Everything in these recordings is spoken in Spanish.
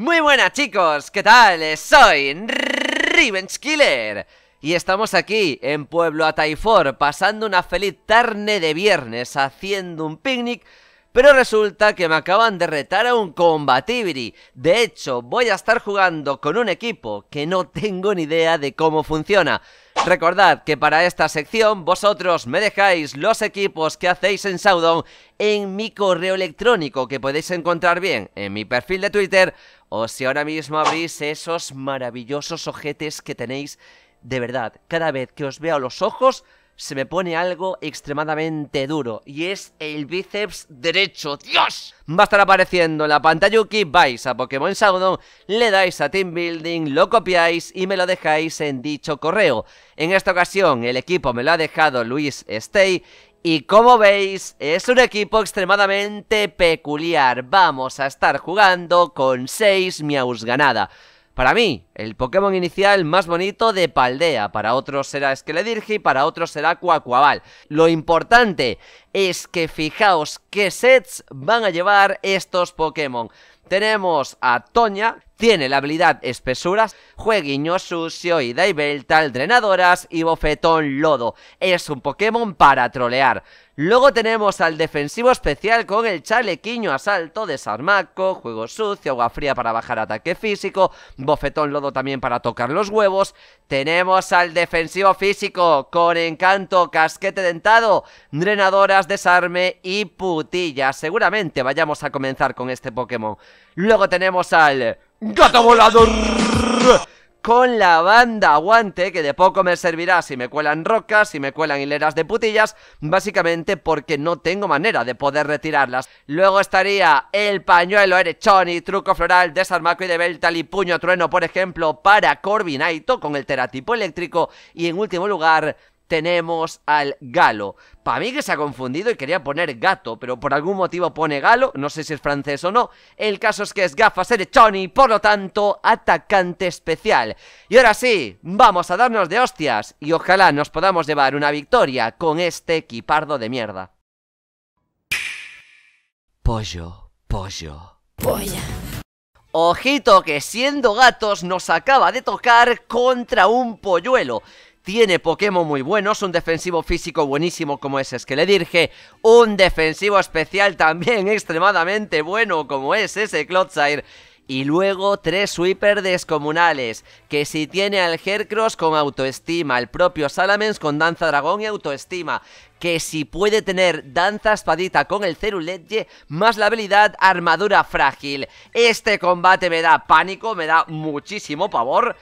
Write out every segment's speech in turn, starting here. Muy buenas chicos, ¿qué tal? Soy Revenge Skiller y estamos aquí en Pueblo Ataifor pasando una feliz tarde de viernes haciendo un picnic. Pero resulta que me acaban de retar a un Combatibiri. De hecho, voy a estar jugando con un equipo que no tengo ni idea de cómo funciona. Recordad que para esta sección vosotros me dejáis los equipos que hacéis en Showdown en mi correo electrónico, que podéis encontrar bien en mi perfil de Twitter, o si ahora mismo abrís esos maravillosos ojetes que tenéis. De verdad, cada vez que os veo a los ojos se me pone algo extremadamente duro, y es el bíceps derecho. ¡Dios! Va a estar apareciendo en la pantayuki. Vais a Pokémon Showdown, le dais a Team Building, lo copiáis y me lo dejáis en dicho correo. En esta ocasión el equipo me lo ha dejado Luis Stay, y como veis es un equipo extremadamente peculiar. Vamos a estar jugando con 6 Meowscarada. Para mí, el Pokémon inicial más bonito de Paldea, para otros será Skeledirge y para otros será Quaquaval. Lo importante es que fijaos qué sets van a llevar estos Pokémon. Tenemos a Toña, tiene la habilidad Espesuras, Jueguiño Sucio, Ida y Beltal, Drenadoras y Bofetón Lodo. Es un Pokémon para trolear. Luego tenemos al defensivo especial con el chalequiño asalto, Desarmaco, Juego Sucio, Agua Fría para bajar ataque físico, Bofetón Lodo también para tocar los huevos. Tenemos al defensivo físico con Encanto, Casquete Dentado, Drenadoras, Desarme y Putilla. Seguramente vayamos a comenzar con este Pokémon. Luego tenemos al Gato Volador con la banda guante, que de poco me servirá si me cuelan rocas, si me cuelan hileras de putillas, básicamente porque no tengo manera de poder retirarlas. Luego estaría el pañuelo Erechón y Truco Floral, Desarmaco y de Beltal y Puño Trueno, por ejemplo, para Corviknighto con el Teratipo eléctrico. Y en último lugar tenemos al Galo. Para mí que se ha confundido y quería poner gato, pero por algún motivo pone Galo, no sé si es francés o no. El caso es que es gafas Erechón y por lo tanto atacante especial. Y ahora sí, vamos a darnos de hostias y ojalá nos podamos llevar una victoria con este equipardo de mierda. Pollo, pollo, polla. Ojito que siendo gatos nos acaba de tocar contra un polluelo. Tiene Pokémon muy buenos, un defensivo físico buenísimo como es Skeledirge, un defensivo especial también extremadamente bueno como es ese Clodsire, y luego 3 sweepers descomunales, que si tiene al Heracross con Autoestima, al propio Salamence con Danza Dragón y Autoestima, que si puede tener Danza Espadita con el Ceruledge, más la habilidad Armadura Frágil. Este combate me da pánico, me da muchísimo pavor.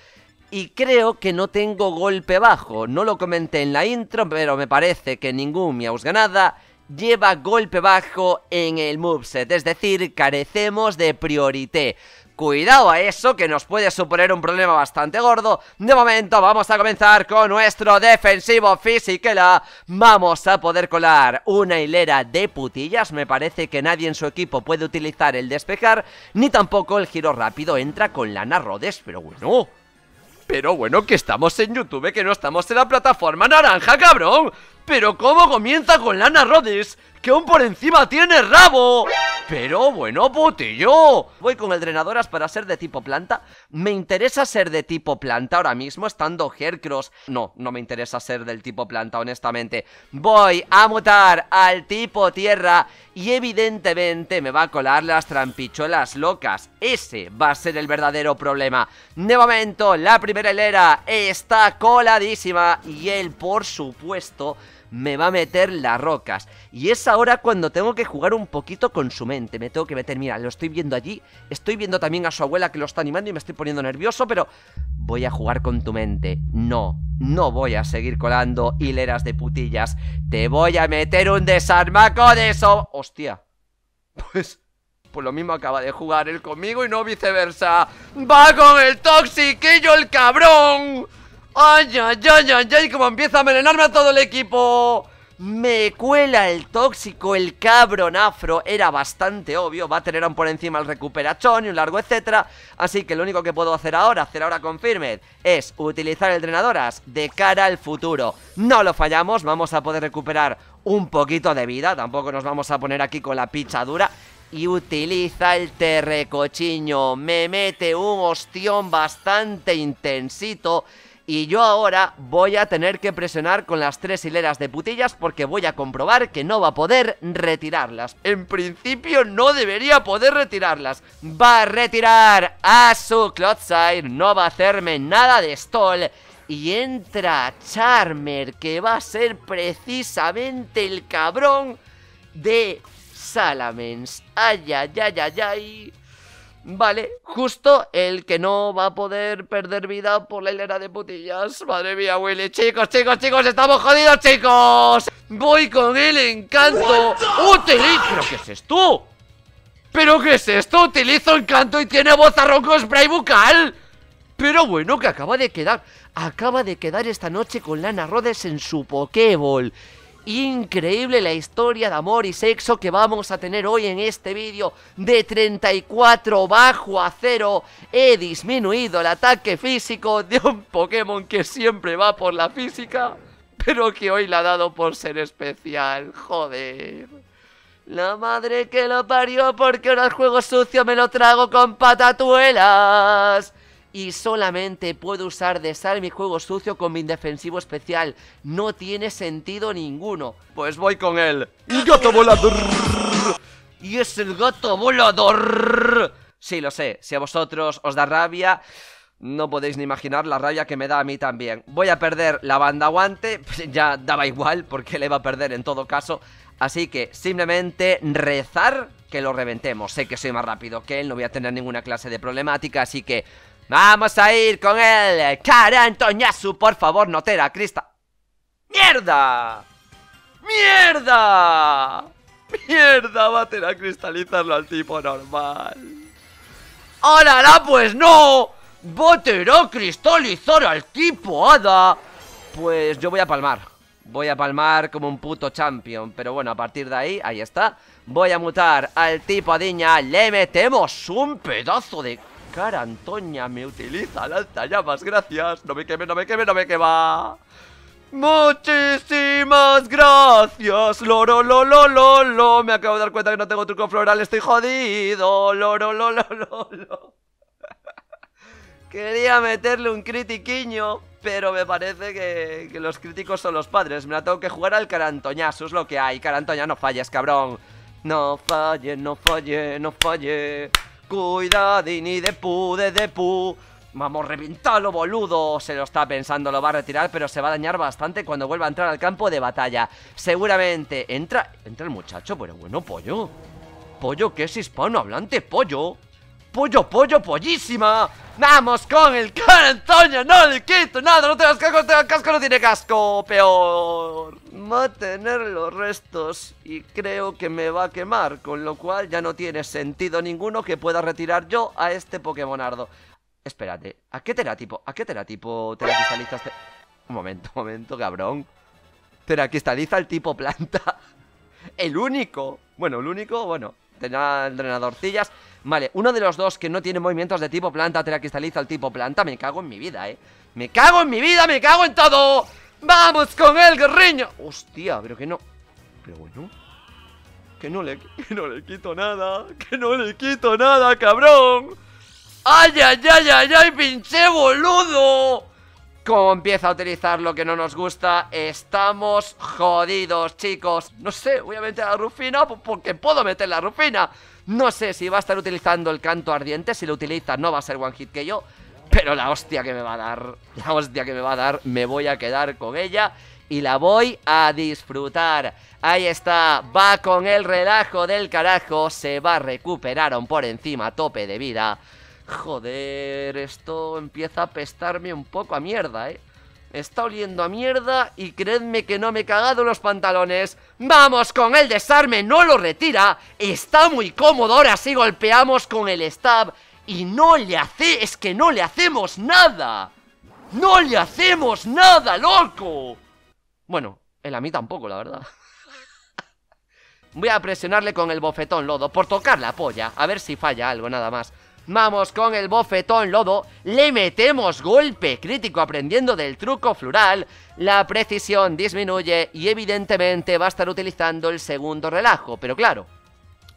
Y creo que no tengo golpe bajo, no lo comenté en la intro, pero me parece que ningún Meowscarada lleva golpe bajo en el moveset, es decir, carecemos de priorité. Cuidado a eso, que nos puede suponer un problema bastante gordo. De momento vamos a comenzar con nuestro defensivo fisiquela. Vamos a poder colar una hilera de putillas. Me parece que nadie en su equipo puede utilizar el despejar, ni tampoco el giro rápido. Entra con Lana Rhodes, pero bueno, que estamos en YouTube, que no estamos en la plataforma naranja, cabrón. Pero cómo comienza con Lana Rhodes, que aún por encima tiene rabo. Pero bueno, putillo. Voy con el Drenadoras para ser de tipo planta. Me interesa ser de tipo planta ahora mismo, estando Heracross. No me interesa ser del tipo planta, honestamente. Voy a mutar al tipo tierra y evidentemente me va a colar las trampichuelas locas. Ese va a ser el verdadero problema. De momento, la primera hilera está coladísima y él, por supuesto, me va a meter las rocas. Y es ahora cuando tengo que jugar un poquito con su mente. Me tengo que meter, mira, lo estoy viendo allí. Estoy viendo también a su abuela que lo está animando y me estoy poniendo nervioso, pero voy a jugar con tu mente. No voy a seguir colando hileras de putillas. Te voy a meter un desarmaco de eso. Hostia. Pues lo mismo acaba de jugar él conmigo y no viceversa. ¡Va con el toxiquillo el cabrón! ¡Ay, ay, ay, ay, ay! Como empieza a envenenarme a todo el equipo. Me cuela el tóxico, el cabrón afro. Era bastante obvio. Va a tener aún por encima el recuperachón y un largo etcétera. Así que lo único que puedo hacer ahora con firmeza, es utilizar el Drenadoras de cara al futuro. No lo fallamos. Vamos a poder recuperar un poquito de vida. Tampoco nos vamos a poner aquí con la picha dura. y utiliza el terrecochiño. Me mete un ostión bastante intensito y yo ahora voy a tener que presionar con las 3 hileras de putillas porque voy a comprobar que no va a poder retirarlas. En principio no debería poder retirarlas. Va a retirar a su Clodsire, no va a hacerme nada de stall. Y entra Charmer, que va a ser precisamente el cabrón de Salamence. Ay, ay, ay, ay, ay. Vale, justo el que no va a poder perder vida por la hilera de putillas. Madre mía, Willy. Chicos, chicos, chicos, estamos jodidos, chicos. Voy con el encanto. ¡Utilizo! ¿Pero qué es esto? ¿Pero qué es esto? Utilizo encanto y tiene bozarrón con spray bucal. Pero bueno, que acaba de quedar esta noche con Lana Rhodes en su Pokéball. Increíble la historia de amor y sexo que vamos a tener hoy en este vídeo de 34 bajo a 0. He disminuido el ataque físico de un Pokémon que siempre va por la física, pero que hoy la ha dado por ser especial. Joder, la madre que lo parió, porque ahora el juego sucio me lo trago con patatuelas. Y solamente puedo usar Desarme y Juego Sucio con mi indefensivo especial. No tiene sentido ninguno. Pues voy con él. ¡Gato volador! ¡Y es el gato volador! Sí, lo sé. Si a vosotros os da rabia, no podéis ni imaginar la rabia que me da a mí también. Voy a perder la banda guante. Ya daba igual, porque le iba a perder en todo caso. Así que simplemente rezar que lo reventemos. Sé que soy más rápido que él. No voy a tener ninguna clase de problemática. Así que vamos a ir con el Cara Antoñasu, por favor, notera, crista. ¡Mierda! ¡Mierda! ¡Mierda! Va a tener que cristalizarlo al tipo normal. ¡Hola, pues no! ¡Botero a cristalizar al tipo hada! Pues yo voy a palmar. Voy a palmar como un puto champion. Pero bueno, a partir de ahí, ahí está. Voy a mutar al tipo Adiña. Le metemos un pedazo de... Cara Antoña, me utiliza lanzallamas, gracias. No me queme, no me queme, no me quema. Muchísimas gracias. Loro, lo, lo, lo, lo. Me acabo de dar cuenta que no tengo truco floral, estoy jodido. Loro, lo, lo, lo, lo. Quería meterle un critiquiño, pero me parece que los críticos son los padres. Me la tengo que jugar al Cara Antoñazo, es lo que hay. Cara Antoña, no falles, cabrón. No falle, no falle, no falle. Cuidadini de pu, de pu. Vamos, reventalo, boludo. Se lo está pensando, lo va a retirar, pero se va a dañar bastante cuando vuelva a entrar al campo de batalla. Seguramente entra el muchacho, pero bueno, pollo. Pollo que es hispanohablante, pollo. Pollo, pollo, pollísima. Vamos con el Cara Antoña. No le quito nada, no tengas casco, no tengas casco. No tiene casco, peor. Va a tener los restos y creo que me va a quemar, con lo cual ya no tiene sentido ninguno que pueda retirar yo a este Pokémonardo. Espérate, ¿a qué Teratipo? ¿A qué Teratipo teraquistalizas? Un momento, cabrón. Teraquistaliza al tipo planta. El único. Bueno, el único, bueno, tenía el drenadorcillas. Vale, uno de los dos que no tiene movimientos de tipo planta teraquistaliza al tipo planta. Me cago en mi vida, me cago en mi vida, me cago en todo. ¡Vamos con el guerriño! Hostia, pero que no... Pero bueno... Que no le quito nada, cabrón. ¡Ay, ay, ay, ay, ay, pinche boludo! Como empieza a utilizar lo que no nos gusta, estamos jodidos, chicos. No sé, voy a meter a la Rufina porque puedo meter la Rufina. No sé si va a estar utilizando el canto ardiente. Si lo utiliza no va a ser one hit que yo. Pero la hostia que me va a dar, me voy a quedar con ella y la voy a disfrutar. Ahí está, va con el relajo del carajo, se va a recuperar aún por encima, tope de vida. Joder, esto empieza a apestarme un poco a mierda, Está oliendo a mierda y creedme que no me he cagado los pantalones. ¡Vamos con el desarme! No lo retira, está muy cómodo, ahora sí golpeamos con el stab. Y no le hacemos nada, loco. Bueno, él a mí tampoco, la verdad. Voy a presionarle con el bofetón lodo, por tocar la polla, a ver si falla algo, nada más. Vamos con el bofetón lodo, le metemos golpe crítico aprendiendo del truco floral. La precisión disminuye y evidentemente va a estar utilizando el segundo relajo, pero claro,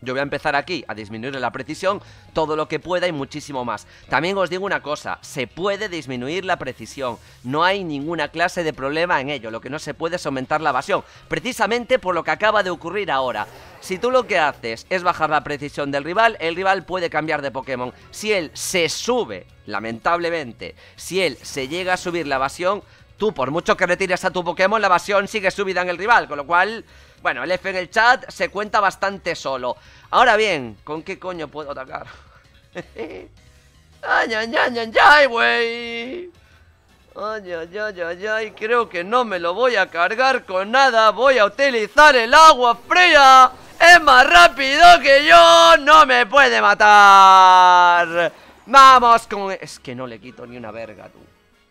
Yo voy a empezar aquí a disminuirle la precisión todo lo que pueda y muchísimo más. También os digo una cosa, se puede disminuir la precisión, no hay ninguna clase de problema en ello. Lo que no se puede es aumentar la evasión, precisamente por lo que acaba de ocurrir ahora. Si tú lo que haces es bajar la precisión del rival, el rival puede cambiar de Pokémon. Si él se sube, lamentablemente, si él se llega a subir la evasión, tú por mucho que retires a tu Pokémon, la evasión sigue subida en el rival, con lo cual... Bueno, el F en el chat se cuenta bastante solo. Ahora bien, ¿con qué coño puedo atacar? ¡Ay, ay, ay, ay, ay, güey! ¡Ay, ay, ay, ay, ay! Creo que no me lo voy a cargar con nada. Voy a utilizar el agua fría. ¡Es más rápido que yo! ¡No me puede matar! ¡Vamos con...! Es que no le quito ni una verga, tú.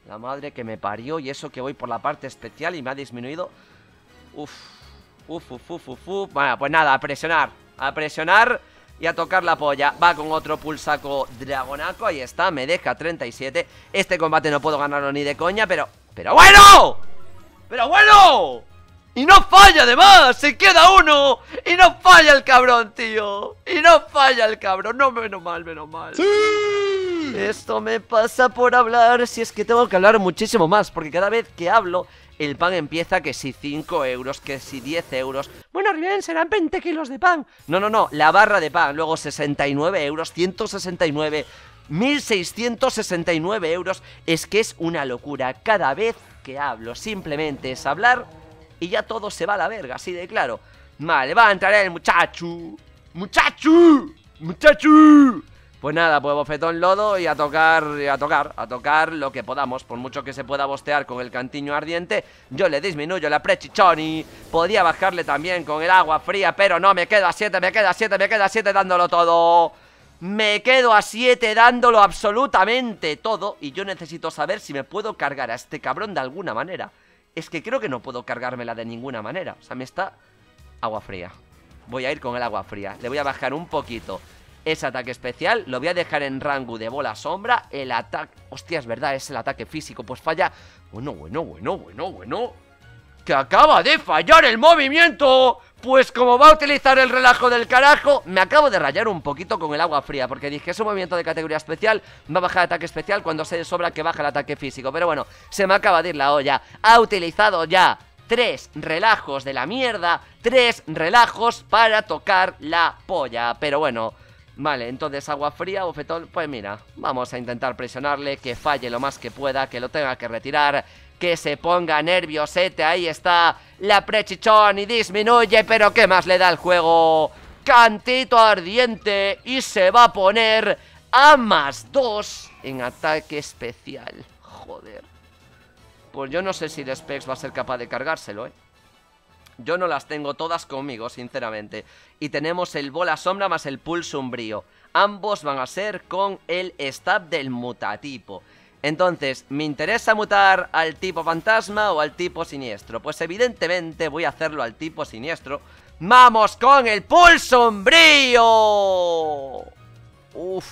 La madre que me parió, y eso que voy por la parte especial y me ha disminuido. Uf. Bueno, pues nada, a presionar y a tocar la polla. Va con otro pulsaco dragonaco, ahí está, me deja 37. Este combate no puedo ganarlo ni de coña, pero bueno, y no falla además, se queda uno y no falla el cabrón, tío, no, menos mal. ¡Sí! Esto me pasa por hablar, si es que tengo que hablar muchísimo más, porque cada vez que hablo el pan empieza que si 5 euros, que si 10 euros... Bueno, bien, serán 20 kilos de pan. No, no, no, la barra de pan. Luego 69 euros, 169, 1669 euros. Es que es una locura. Cada vez que hablo simplemente es hablar y ya todo se va a la verga, así de claro. Vale, va a entrar el muchacho. Pues nada, pues bofetón lodo y a tocar lo que podamos. Por mucho que se pueda bostear con el cantiño ardiente, yo le disminuyo la prechichoni. Podía bajarle también con el agua fría, pero no, me quedo a 7, me quedo a 7 dándolo todo. Me quedo a 7 dándolo absolutamente todo. Y yo necesito saber si me puedo cargar a este cabrón de alguna manera. Es que creo que no puedo cargármela de ninguna manera. O sea, me está... Agua fría. Voy a ir con el agua fría. Le voy a bajar un poquito ese ataque especial, lo voy a dejar en rango de bola sombra. El ataque... Hostia, es verdad, es el ataque físico, pues falla. Bueno, que acaba de fallar el movimiento. Pues como va a utilizar el relajo del carajo, me acabo de rayar un poquito con el agua fría, porque dije, es un movimiento de categoría especial, va a bajar ataque especial cuando se sobra que baja el ataque físico. Pero bueno, se me acaba de ir la olla. Ha utilizado ya 3 relajos de la mierda, 3 relajos para tocar la polla. Pero bueno... Vale, entonces agua fría, bofetón, pues mira, vamos a intentar presionarle, que falle lo más que pueda, que lo tenga que retirar, que se ponga nerviosete, ahí está, la prechichón y disminuye, pero ¿qué más le da el juego? Cantito ardiente y se va a poner a +2 en ataque especial, joder. Pues yo no sé si el Specs va a ser capaz de cargárselo, ¿eh? Yo no las tengo todas conmigo, sinceramente. Y tenemos el bola sombra más el pulso umbrío. Ambos van a ser con el stab del mutatipo. Entonces, ¿me interesa mutar al tipo fantasma o al tipo siniestro? Pues evidentemente voy a hacerlo al tipo siniestro. ¡Vamos con el pulso umbrío! ¡Uf!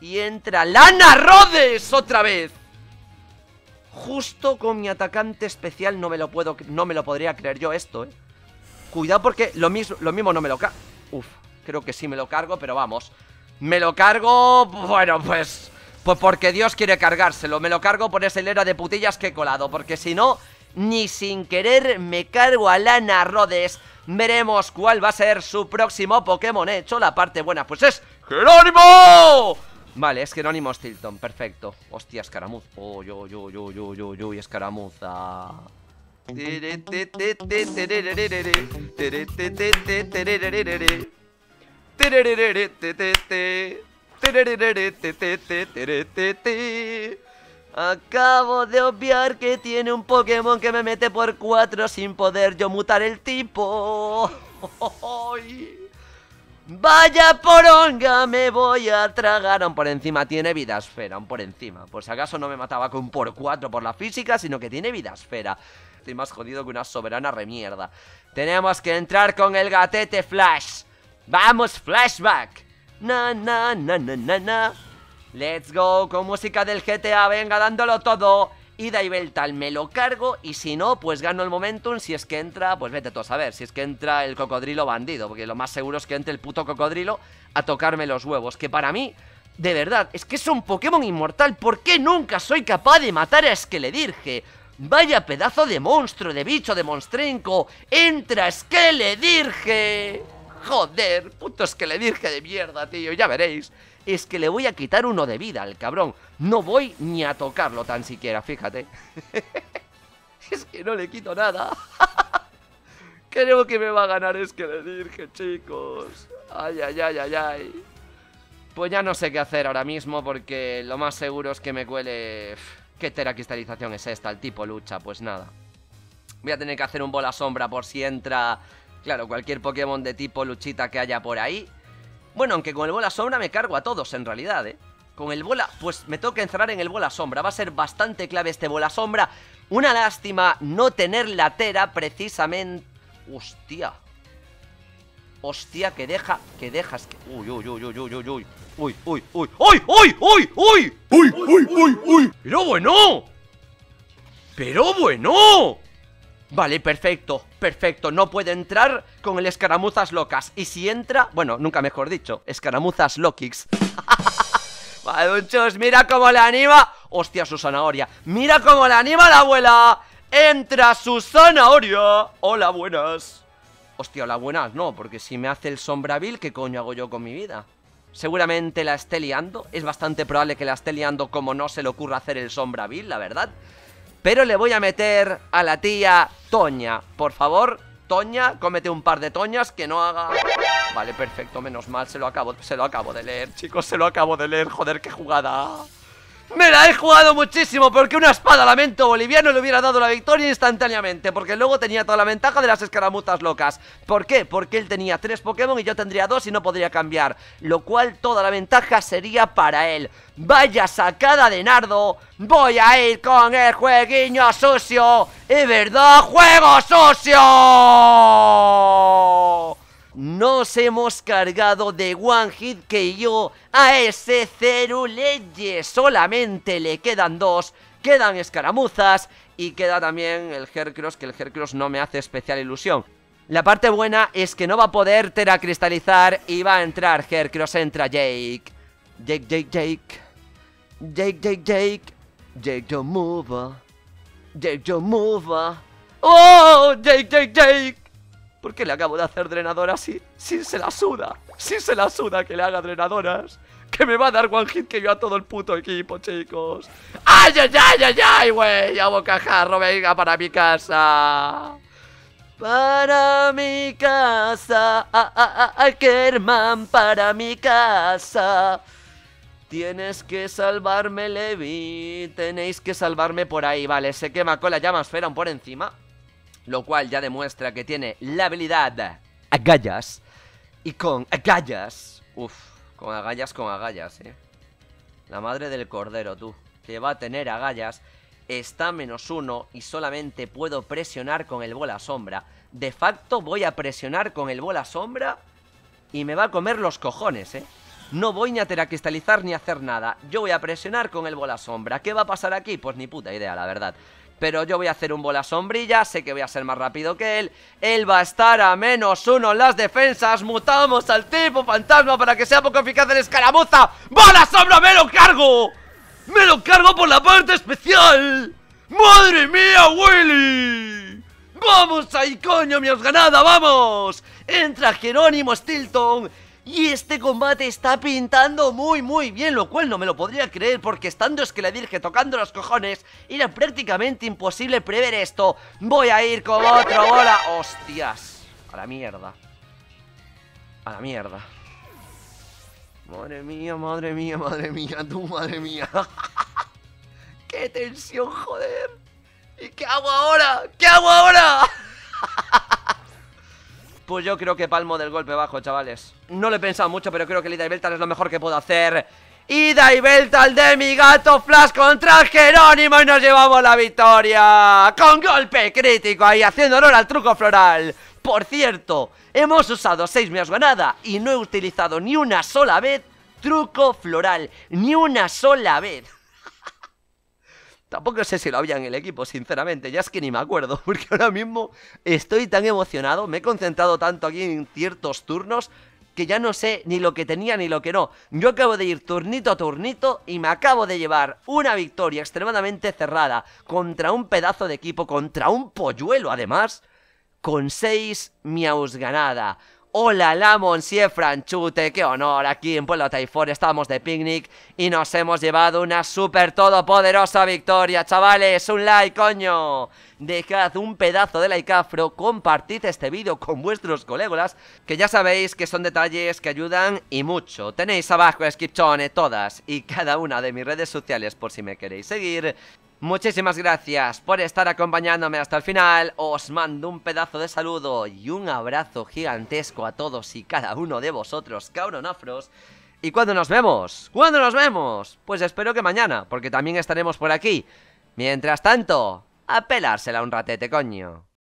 Y entra Lana Rhodes otra vez. Justo con mi atacante especial. No me lo podría creer yo esto, Cuidado porque lo mismo no me lo cargo. Uf, creo que sí me lo cargo, pero vamos. Me lo cargo, bueno, pues porque Dios quiere cargárselo. Me lo cargo por esa hilera de putillas que he colado, porque si no, ni sin querer me cargo a Lana Rhodes. Veremos cuál va a ser su próximo Pokémon. He hecho la parte buena, pues es Jerónimo. Vale, es Jerónimo Stilton, perfecto. Hostia, escaramuz. Oh, yo, escaramuza. Acabo de obviar que tiene un Pokémon que me mete por 4 sin poder yo mutar el tipo. Vaya poronga, me voy a tragar. Aún por encima tiene vida esfera, aún por encima. Por si acaso no me mataba con por 4 por la física, sino que tiene vida esfera. Estoy más jodido que una soberana remierda. Tenemos que entrar con el gatete flash. Vamos, flashback. Na, na, na, na, na, na. Let's go, con música del GTA, venga, dándolo todo. Ida y Beltal me lo cargo, y si no, pues gano el momentum. Si es que entra, pues vete tú a saber, si es que entra el cocodrilo bandido, porque lo más seguro es que entre el puto cocodrilo a tocarme los huevos. Que para mí, de verdad, es que es un Pokémon inmortal. ¿Por qué nunca soy capaz de matar a Skeledirge? Vaya pedazo de monstruo, de bicho, de monstrenco. ¡Entra Skeledirge! Joder, puto Skeledirge de mierda, tío, ya veréis. Es que le voy a quitar uno de vida al cabrón. No voy ni a tocarlo tan siquiera, fíjate. Es que no le quito nada. Creo que me va a ganar Skeledirge, chicos. Ay, ay, ay, ay, ay. Pues ya no sé qué hacer ahora mismo, porque lo más seguro es que me cuele... ¿Qué teracristalización es esta? El tipo lucha, pues nada. Voy a tener que hacer un bola sombra por si entra... Claro, cualquier Pokémon de tipo luchita que haya por ahí. Bueno, aunque con el bola sombra me cargo a todos en realidad, ¿eh? Con el bola... Pues me tengo que encerrar en el bola sombra. Va a ser bastante clave este bola sombra. Una lástima no tener la tera precisamente... Hostia. Hostia, que dejas que... Uy, uy, uy, uy, uy, uy, uy. Uy, uy, uy, uy, uy, uy, uy. Uy, uy, uy, uy. Pero bueno. Pero bueno. Vale, perfecto, perfecto. No puede entrar con el escaramuzas locas. Y si entra, bueno, nunca mejor dicho, escaramuzas loquix. Madunchos, mira cómo la anima. Hostia, su zanahoria. Mira cómo la anima la abuela. Entra su zanahoria. Hola, buenas. Hostia, la buena no, porque si me hace el sombrabil, ¿qué coño hago yo con mi vida? Seguramente la esté liando. Es bastante probable que la esté liando, como no se le ocurra hacer el sombrabil, la verdad. Pero le voy a meter a la tía Toña. Por favor, Toña, cómete un par de toñas que no haga... Vale, perfecto, menos mal, se lo acabo de leer, chicos, se lo acabo de leer. Joder, qué jugada. Me la he jugado muchísimo, porque una espada lamento boliviano le hubiera dado la victoria instantáneamente, porque luego tenía toda la ventaja de las escaramuzas locas. ¿Por qué? Porque él tenía 3 Pokémon y yo tendría 2 y no podría cambiar, lo cual toda la ventaja sería para él. Vaya sacada de nardo. Voy a ir con el jueguiño sucio. ¿Es verdad? ¡Juego sucio! Nos hemos cargado de one hit que yo a ese Ceruledge. Solamente le quedan 2. Quedan escaramuzas y queda también el Heracross, que el Heracross no me hace especial ilusión. La parte buena es que no va a poder teracristalizar y va a entrar Heracross. Entra Jake. Jake, Jake, Jake. Jake, Jake, Jake. Jake, yo move. Jake, yo move. ¡Oh! Jake, Jake, Jake. ¿Por qué le acabo de hacer drenadoras si se la suda? Si se la suda que le haga drenadoras. Que me va a dar one hit que yo a todo el puto equipo, chicos. ¡Ay, ay, ay, ay, ay, güey! ¡A bocajarro, venga, para mi casa! Para mi casa. Ackerman, para mi casa. Tienes que salvarme, Levi. Tenéis que salvarme por ahí. Vale, se quema con la llama esfera por encima, lo cual ya demuestra que tiene la habilidad agallas. Y con agallas, uff, con agallas, la madre del cordero, tú, que va a tener agallas. Está -1 y solamente puedo presionar con el bola sombra. De facto voy a presionar con el bola sombra y me va a comer los cojones, No voy ni a teracristalizar ni a hacer nada. Yo voy a presionar con el bola sombra. ¿Qué va a pasar aquí? Pues ni puta idea, la verdad. Pero yo voy a hacer un bola sombrilla, sé que voy a ser más rápido que él. Él va a estar a -1 en las defensas. Mutamos al tipo fantasma para que sea poco eficaz en escaramuza. ¡Bola sombra, me lo cargo! ¡Me lo cargo por la parte especial! ¡Madre mía, Willy! ¡Vamos ahí, coño, mi osganada, vamos! Entra Jerónimo Stilton. Y este combate está pintando muy muy bien, lo cual no me lo podría creer, porque estando Skeledirge tocando los cojones era prácticamente imposible prever esto. Voy a ir con otro bola. ¡Hostias! A la mierda. A la mierda. Madre mía, madre mía, madre mía. Tú, madre mía. ¡Qué tensión, joder! ¿Y qué hago ahora? ¿Qué hago ahora? Pues yo creo que palmo del golpe bajo, chavales. No lo he pensado mucho, pero creo que el Ida y Beltal es lo mejor que puedo hacer. Ida y Beltal de mi gato Flash contra Jerónimo y nos llevamos la victoria. Con golpe crítico ahí, haciendo honor al truco floral. Por cierto, hemos usado 6 Meowscarada y no he utilizado ni una sola vez truco floral. Ni una sola vez. Tampoco sé si lo había en el equipo, sinceramente. Ya es que ni me acuerdo, porque ahora mismo estoy tan emocionado. Me he concentrado tanto aquí en ciertos turnos que ya no sé ni lo que tenía ni lo que no. Yo acabo de ir turnito a turnito y me acabo de llevar una victoria extremadamente cerrada contra un pedazo de equipo, contra un polluelo además, con 6 Meowscarada. Hola, la Monsieur Franchute, qué honor, aquí en Pueblo Ataifor estábamos de picnic y nos hemos llevado una súper todopoderosa victoria, chavales, un like, coño. Dejad un pedazo de likeafro, compartid este vídeo con vuestros colegas, que ya sabéis que son detalles que ayudan y mucho. Tenéis abajo descripción todas y cada una de mis redes sociales por si me queréis seguir. Muchísimas gracias por estar acompañándome hasta el final, os mando un pedazo de saludo y un abrazo gigantesco a todos y cada uno de vosotros, cabronafros. ¿Y cuándo nos vemos? ¿Cuándo nos vemos? Pues espero que mañana, porque también estaremos por aquí. Mientras tanto, a pelársela un ratete, coño.